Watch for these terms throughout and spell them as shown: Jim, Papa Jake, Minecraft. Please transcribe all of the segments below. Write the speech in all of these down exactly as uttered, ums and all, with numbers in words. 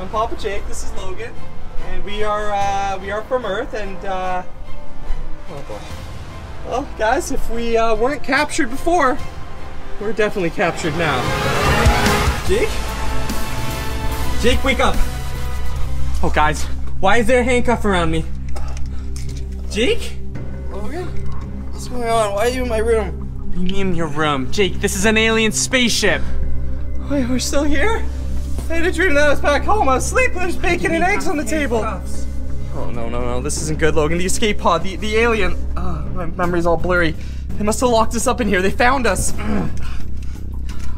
I'm Papa Jake, this is Logan, and we are uh, we are from Earth, and uh, oh boy. Well guys, if we uh, weren't captured before, we're definitely captured now. Jake? Jake, wake up! Oh guys, why is there a handcuff around me? Jake? Logan? What's going on? Why are you in my room? What do you mean in your room? Jake, this is an alien spaceship. Wait, we're still here? I had a dream that I was back home. I was sleeping, there's bacon and eggs on the table. Oh no, no, no, this isn't good, Logan. The escape pod, the, the alien. Oh, my memory's all blurry. They must have locked us up in here. They found us.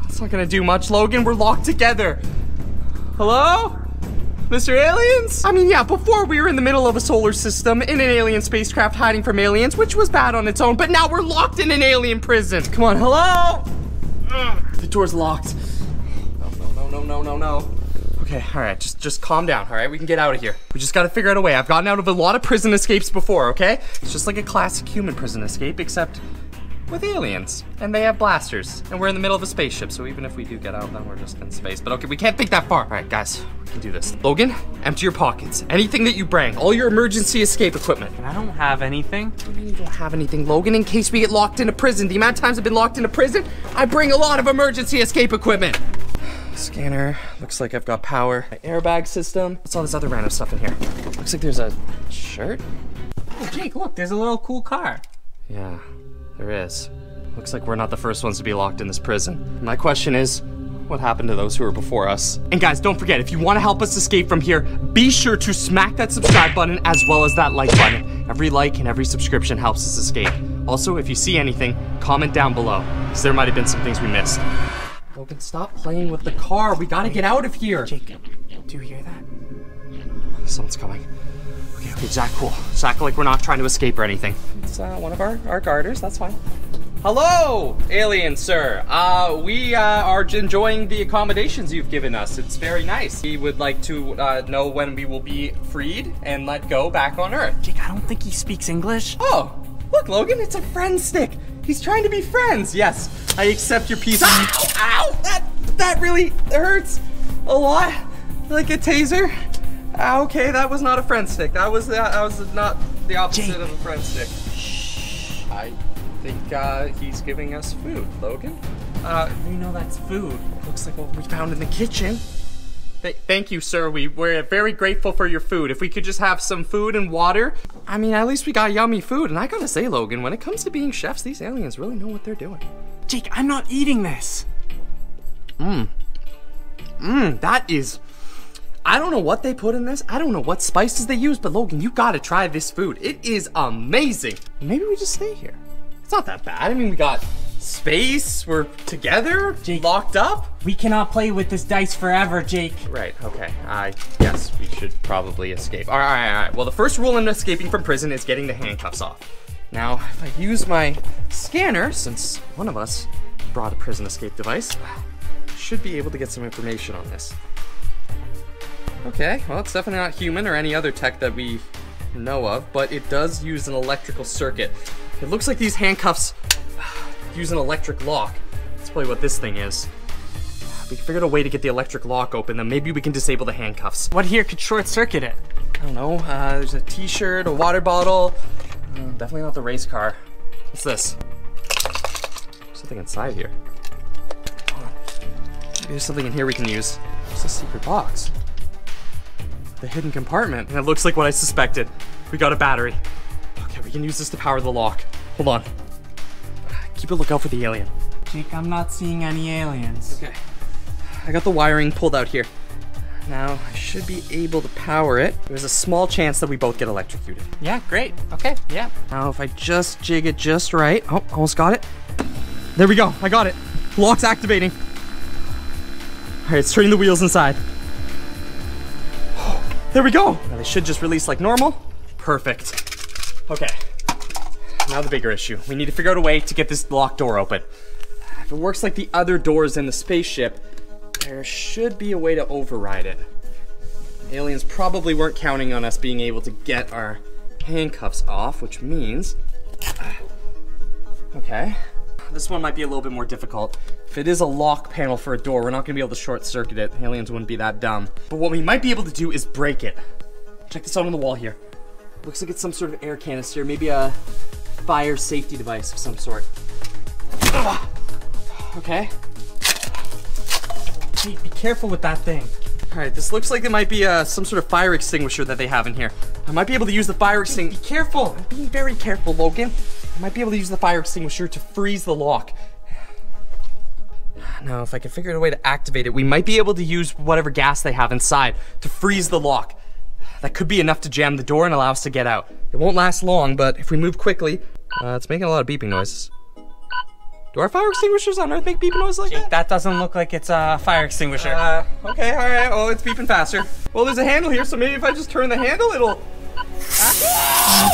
It's not gonna do much, Logan. We're locked together. Hello? Mister Aliens? I mean, yeah, before we were in the middle of a solar system in an alien spacecraft hiding from aliens, which was bad on its own, but now we're locked in an alien prison. Come on, hello? Ugh. The door's locked. No, no, no, no, no, no, no. Okay, all right, just, just calm down, all right? We can get out of here. We just gotta figure out a way. I've gotten out of a lot of prison escapes before, okay? It's just like a classic human prison escape, except with aliens, and they have blasters, and we're in the middle of a spaceship, so even if we do get out, then we're just in space. But okay, we can't think that far. All right, guys, we can do this. Logan, empty your pockets. Anything that you bring, all your emergency escape equipment. And I don't have anything. What do you mean you don't have anything, Logan? In case we get locked into prison, the amount of times I've been locked into prison, I bring a lot of emergency escape equipment. Scanner, looks like I've got power. My airbag system. What's all this other random stuff in here? Looks like there's a shirt. Oh, Jake, look, there's a little cool car. Yeah. There is. Looks like we're not the first ones to be locked in this prison. My question is, what happened to those who were before us? And guys, don't forget, if you want to help us escape from here, be sure to smack that subscribe button as well as that like button. Every like and every subscription helps us escape. Also, if you see anything, comment down below, because there might have been some things we missed. Logan, stop playing with the car. We gotta get out of here. Jake, do you hear that? Someone's coming. Okay, okay, Zach, cool. Zach, like we're not trying to escape or anything. It's uh, one of our, our garters, that's fine. Hello, alien sir. Uh, we uh, are enjoying the accommodations you've given us. It's very nice. We would like to uh, know when we will be freed and let go back on Earth. Jake, I don't think he speaks English. Oh, look, Logan, it's a friend stick. He's trying to be friends. Yes, I accept your peace. Ow, ow, that, that really hurts a lot, like a taser. Okay, that was not a friend stick. That was that was not the opposite Jake. Of a friend stick. Shh. I think uh, he's giving us food, Logan. Uh, you know that's food. It looks like what we found in the kitchen. Th thank you, sir. We we're very grateful for your food. If we could just have some food and water. I mean, at least we got yummy food. And I gotta say, Logan, when it comes to being chefs, these aliens really know what they're doing. Jake, I'm not eating this. Mmm. Mmm. That is. I don't know what they put in this. I don't know what spices they use, but Logan, you gotta try this food. It is amazing. Maybe we just stay here. It's not that bad. I mean, we got space, we're together, Jake, locked up. We cannot play with this dice forever, Jake. Right, okay. I guess we should probably escape. All right, all right, all right. Well, the first rule in escaping from prison is getting the handcuffs off. Now, if I use my scanner, since one of us brought a prison escape device, should be able to get some information on this. Okay, well, it's definitely not human or any other tech that we know of, but it does use an electrical circuit. It looks like these handcuffs use an electric lock. That's probably what this thing is. We figured a way to get the electric lock open, then maybe we can disable the handcuffs. What here could short-circuit it? I don't know. Uh, there's a t-shirt, a water bottle. Uh, definitely not the race car. What's this? There's something inside here. Hold on. Maybe there's something in here we can use. What's this secret box? The hidden compartment, and it looks like what I suspected. We got a battery. Okay, we can use this to power the lock. Hold on. Keep a lookout for the alien. Jake, I'm not seeing any aliens. Okay. I got the wiring pulled out here. Now, I should be able to power it. There's a small chance that we both get electrocuted. Yeah, great. Okay, yeah. Now, if I just jig it just right. Oh, almost got it. There we go, I got it. Lock's activating. All right, it's turning the wheels inside. There we go. Now they should just release like normal. Perfect. Okay, now the bigger issue. We need to figure out a way to get this locked door open. If it works like the other doors in the spaceship, there should be a way to override it. Aliens probably weren't counting on us being able to get our handcuffs off, which means, okay. This one might be a little bit more difficult. If it is a lock panel for a door, we're not gonna be able to short circuit it. Aliens wouldn't be that dumb. But what we might be able to do is break it. Check this out on the wall here. Looks like it's some sort of air canister, maybe a fire safety device of some sort. Ugh. Okay. Be, be careful with that thing. All right, this looks like it might be uh, some sort of fire extinguisher that they have in here. I might be able to use the fire extinguisher. Be careful! I'm being very careful, Logan. I might be able to use the fire extinguisher to freeze the lock. No, if I can figure out a way to activate it, we might be able to use whatever gas they have inside to freeze the lock. That could be enough to jam the door and allow us to get out. It won't last long, but if we move quickly, uh, it's making a lot of beeping noises. Do our fire extinguishers on Earth make beeping noises like that? That doesn't look like it's a fire extinguisher. Uh, okay, all right, well, it's beeping faster. Well, there's a handle here, so maybe if I just turn the handle, it'll... Ah.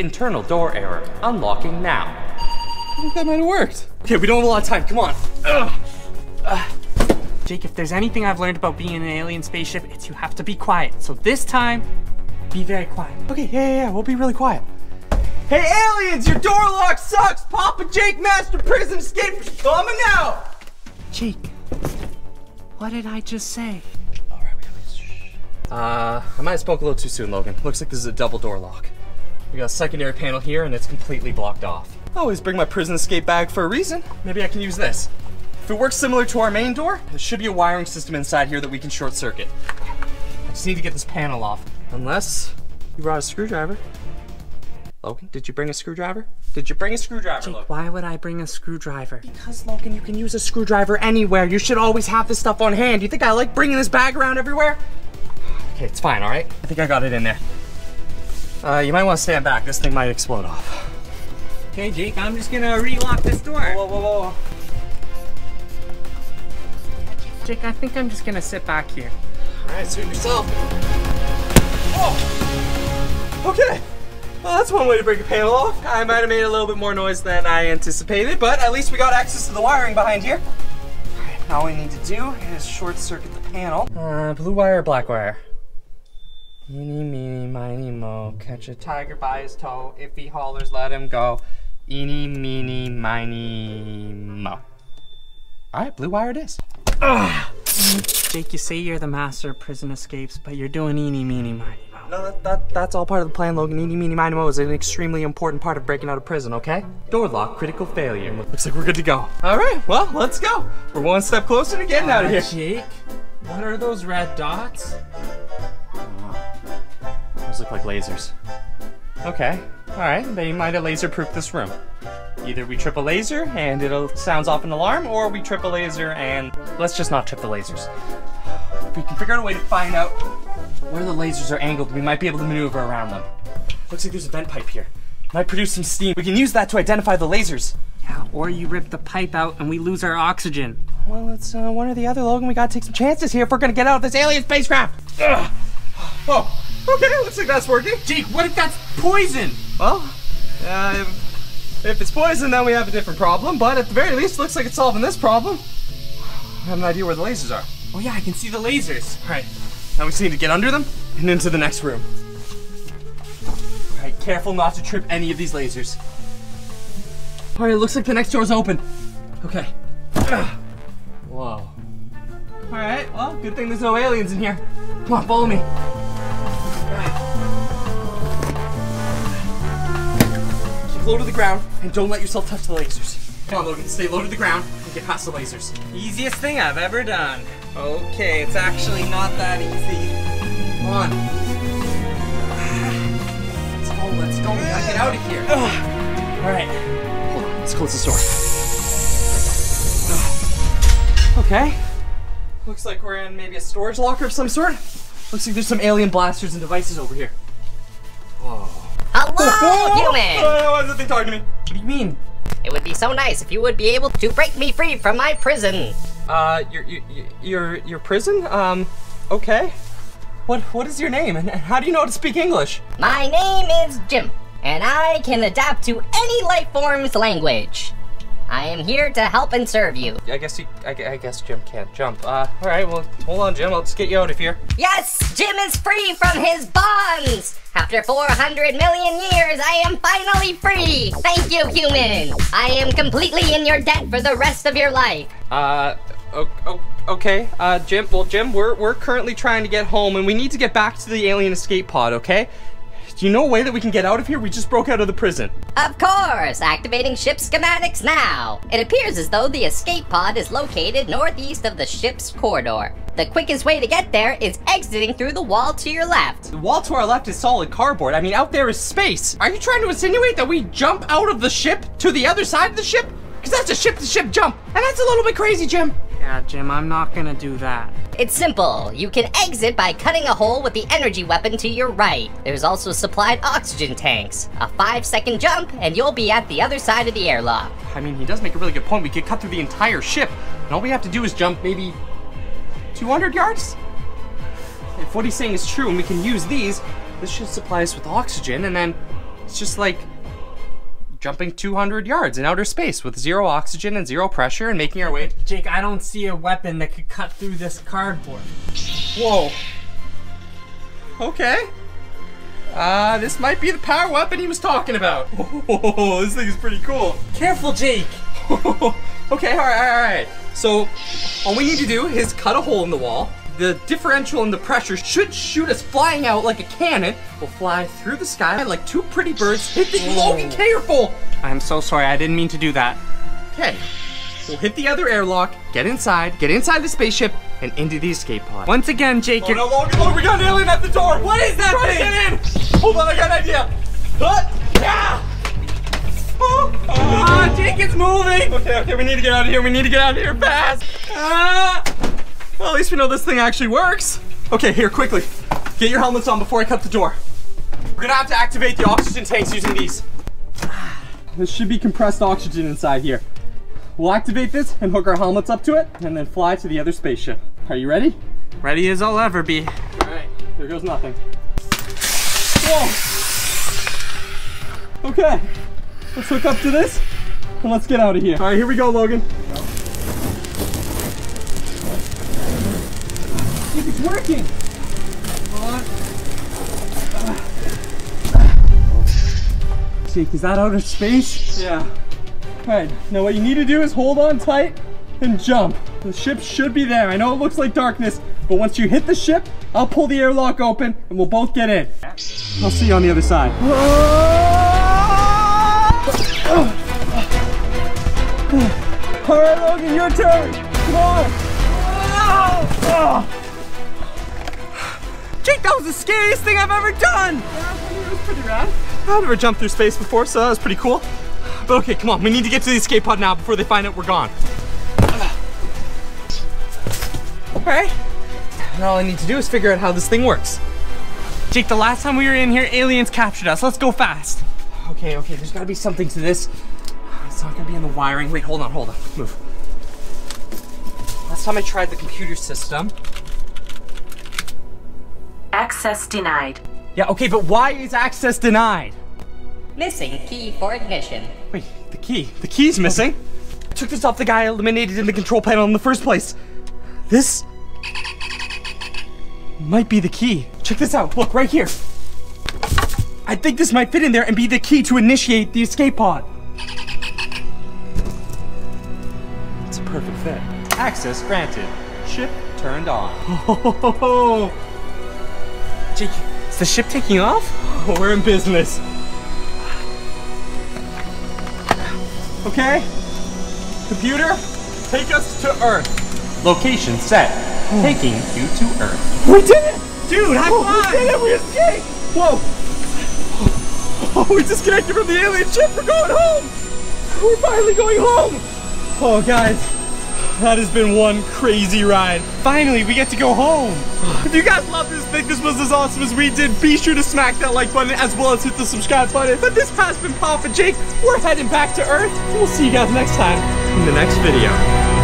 Internal door error, unlocking now. I think that might have worked. Okay, we don't have a lot of time, come on. Ugh. Uh. Jake, if there's anything I've learned about being in an alien spaceship, it's you have to be quiet. So this time, be very quiet. Okay, yeah, yeah, yeah, we'll be really quiet. Hey aliens, your door lock sucks! Papa Jake, master prison escape is coming out! Jake, what did I just say? All right, we gotta shh. Uh, I might have spoke a little too soon, Logan. Looks like this is a double door lock. We got a secondary panel here and it's completely blocked off. I always bring my prison escape bag for a reason. Maybe I can use this. If it works similar to our main door, there should be a wiring system inside here that we can short circuit. I just need to get this panel off. Unless you brought a screwdriver. Logan, did you bring a screwdriver? Did you bring a screwdriver, Jake, Logan? Why would I bring a screwdriver? Because, Logan, you can use a screwdriver anywhere. You should always have this stuff on hand. You think I like bringing this bag around everywhere? Okay, it's fine, all right? I think I got it in there. Uh, you might want to stand back. This thing might explode off. Okay, Jake, I'm just gonna relock this door. Whoa, whoa, whoa, whoa. Jake, I think I'm just gonna sit back here. Alright, suit yourself. Oh! Okay! Well, that's one way to break a panel off. I might have made a little bit more noise than I anticipated, but at least we got access to the wiring behind here. Alright, all we need to do is short circuit the panel. Uh, blue wire or black wire? Eeny, meeny, miny, moe. Catch a tiger by his toe. If he hollers, let him go. Eeny, meeny, miny, moe. Alright, blue wire it is. Ugh. Jake, you say you're the master of prison escapes, but you're doing eeny, meeny, miny, moe. No, that, that, that's all part of the plan, Logan. Eeny, meeny, miny, moe is an extremely important part of breaking out of prison, okay? Door lock, critical failure. Looks like we're good to go. All right, well, let's go. We're one step closer to getting uh, out of here. Jake, what are those red dots? Oh, those look like lasers. Okay, all right, they might have laser-proofed this room. Either we trip a laser and it sounds off an alarm, or we trip a laser and let's just not trip the lasers. If we can figure out a way to find out where the lasers are angled, we might be able to maneuver around them. Looks like there's a vent pipe here. Might produce some steam. We can use that to identify the lasers. Yeah, or you rip the pipe out and we lose our oxygen. Well, it's uh, one or the other, Logan. We gotta take some chances here if we're gonna get out of this alien spacecraft. Ugh. Oh, okay, looks like that's working. Jake, what if that's poison? Well, uh, if it's poison, then we have a different problem, but at the very least, looks like it's solving this problem. I have an idea where the lasers are. Oh yeah, I can see the lasers. All right, now we just need to get under them and into the next room. All right, careful not to trip any of these lasers. All right, it looks like the next door's open. Okay. Ugh. Whoa. All right, well, good thing there's no aliens in here. Come on, follow me. All right. Low to the ground and don't let yourself touch the lasers. Come on, Logan, stay low to the ground and get past the lasers. Easiest thing I've ever done. Okay, it's actually not that easy. Come on. Let's go, let's go. We gotta get out of here. Alright, hold on, let's close this door. Okay. Looks like we're in maybe a storage locker of some sort. Looks like there's some alien blasters and devices over here. Whoa. Hello, oh, human! Oh, why is that thing talking to me? What do you mean? It would be so nice if you would be able to break me free from my prison. Uh, your your your, your prison? Um, okay. What what is your name, and how do you know how to speak English? My name is Jim, and I can adapt to any life form's language. I am here to help and serve you. I guess you, I, I guess Jim can't jump. Uh, all right, well, hold on, Jim. Let's get you out of here. Yes, Jim is free from his bonds. After four hundred million years, I am finally free. Thank you, human. I am completely in your debt for the rest of your life. Uh, okay. Okay, uh, Jim, well, Jim, we're, we're currently trying to get home, and we need to get back to the alien escape pod, okay? Do you know a way that we can get out of here? We just broke out of the prison. Of course! Activating ship schematics now! It appears as though the escape pod is located northeast of the ship's corridor. The quickest way to get there is exiting through the wall to your left. The wall to our left is solid cardboard. I mean, out there is space. Are you trying to insinuate that we jump out of the ship to the other side of the ship? Because that's a ship-to-ship jump, and that's a little bit crazy, Jim. Yeah, Jim, I'm not gonna do that. It's simple. You can exit by cutting a hole with the energy weapon to your right. There's also supplied oxygen tanks. A five-second jump, and you'll be at the other side of the airlock. I mean, he does make a really good point. We could cut through the entire ship, and all we have to do is jump maybe two hundred yards? If what he's saying is true, and we can use these, this should supply us with oxygen, and then it's just like jumping two hundred yards in outer space with zero oxygen and zero pressure and making our way. Jake, I don't see a weapon that could cut through this cardboard. Whoa. Okay. Uh, this might be the power weapon he was talking about. Oh, this thing is pretty cool. Careful, Jake. Okay, all right, all right. So all we need to do is cut a hole in the wall. The differential and the pressure should shoot us flying out like a cannon. We'll fly through the sky like two pretty birds. Hit the Logan, careful! I'm so sorry, I didn't mean to do that. Okay, we'll hit the other airlock, get inside, get inside the spaceship, and into the escape pod. Once again, Jake, oh, you're- no, Logan, Logan, we got an alien at the door! What is that Try thing? Get in! Hold on, I got an idea! Huh? Yeah! Oh, oh. Ah, Jake, it's moving! Okay, okay, we need to get out of here, we need to get out of here fast! Ah! Well, at least we know this thing actually works. Okay, here, quickly. Get your helmets on before I cut the door. We're gonna have to activate the oxygen tanks using these. There should be compressed oxygen inside here. We'll activate this and hook our helmets up to it and then fly to the other spaceship. Are you ready? Ready as I'll ever be. All right, there goes nothing. Whoa! Okay, let's hook up to this and let's get out of here. All right, here we go, Logan. It's working! Hold on. Uh, uh. Jake, is that outer space? Yeah. Alright, now what you need to do is hold on tight and jump. The ship should be there. I know it looks like darkness, but once you hit the ship, I'll pull the airlock open and we'll both get in. I'll see you on the other side. Alright, Logan, your turn! Come on! Oh. Jake, that was the scariest thing I've ever done! Yeah, it was pretty rad. I've never jumped through space before, so that was pretty cool. But okay, come on, we need to get to the escape pod now before they find out we're gone. Alright, now all I need to do is figure out how this thing works. Jake, the last time we were in here, aliens captured us. Let's go fast. Okay, okay, there's gotta be something to this. It's not gonna be in the wiring. Wait, hold on, hold on, move. Last time I tried the computer system. Access denied. Yeah, okay, but why is access denied? Missing key for ignition. Wait, the key? The key's missing? I took this off the guy I eliminated in the control panel in the first place. This might be the key. Check this out, look, right here. I think this might fit in there and be the key to initiate the escape pod. It's a perfect fit. Access granted. Ship turned on. Oh, Jake, is the ship taking off? Oh, we're in business. Okay, computer, take us to Earth. Location set, oh. Taking you to Earth. We did it! Dude, high oh, five! We did it, we escaped! Whoa! Oh, we disconnected from the alien ship, we're going home! We're finally going home! Oh, guys, that has been one crazy ride. Finally, we get to go home. If you guys love this, think this was as awesome as we did, be sure to smack that like button as well as hit the subscribe button. But this has been Papa Jake. We're heading back to Earth. We'll see you guys next time in the next video.